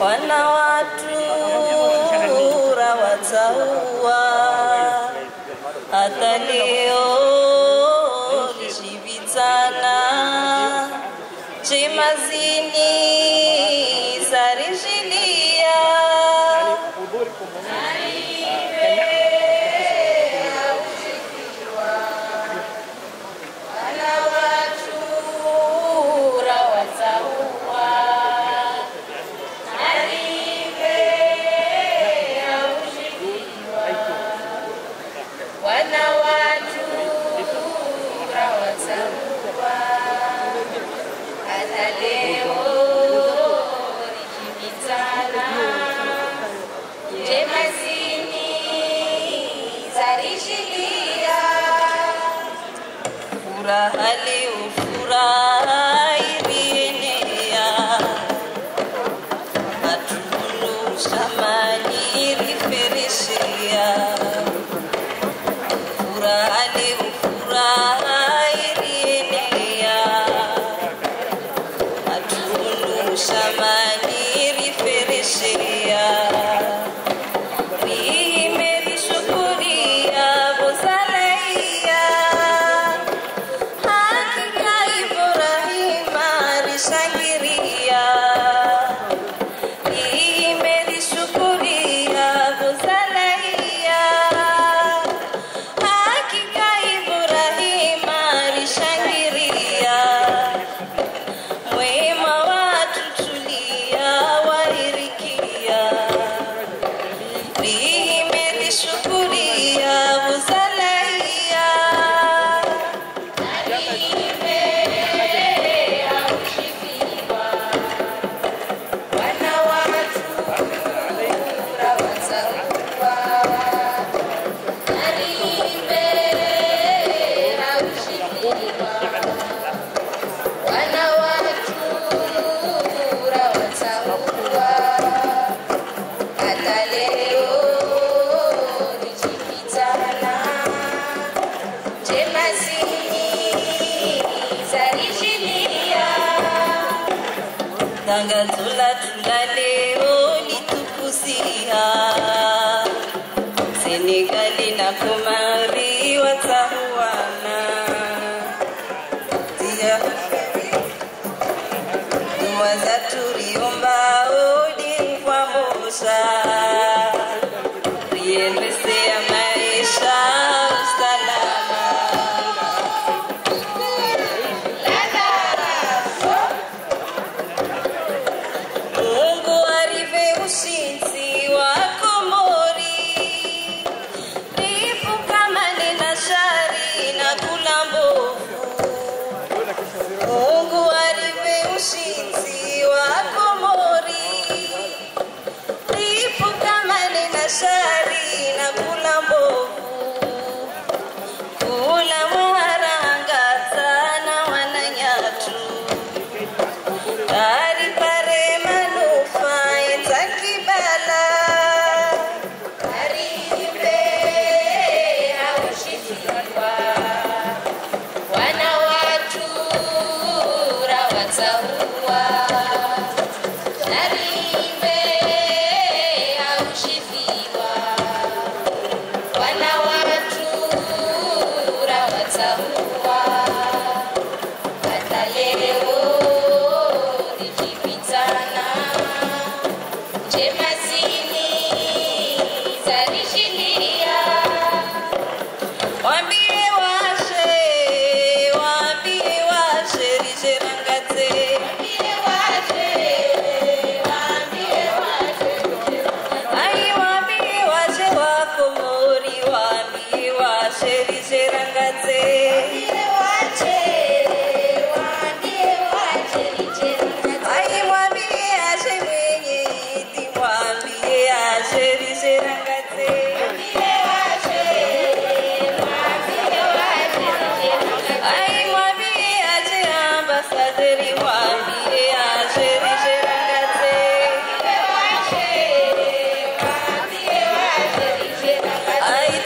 wanawatura watsawa ataleo shibitsana chemazini sarishilia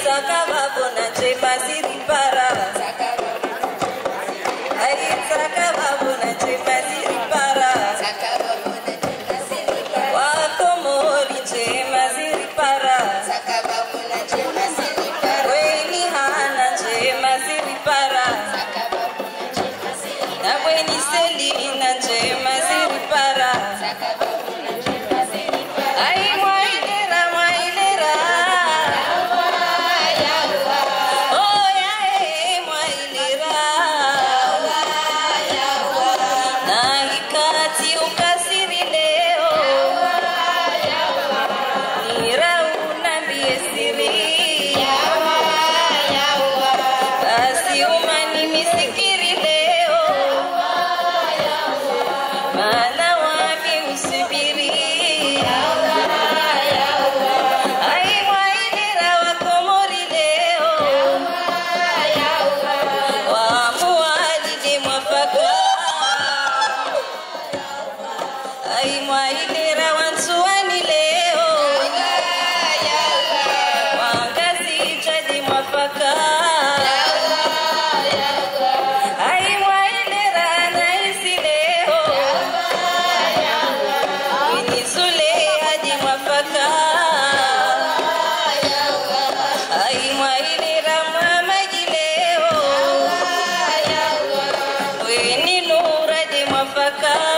Takababona jebaziri para Mafaka.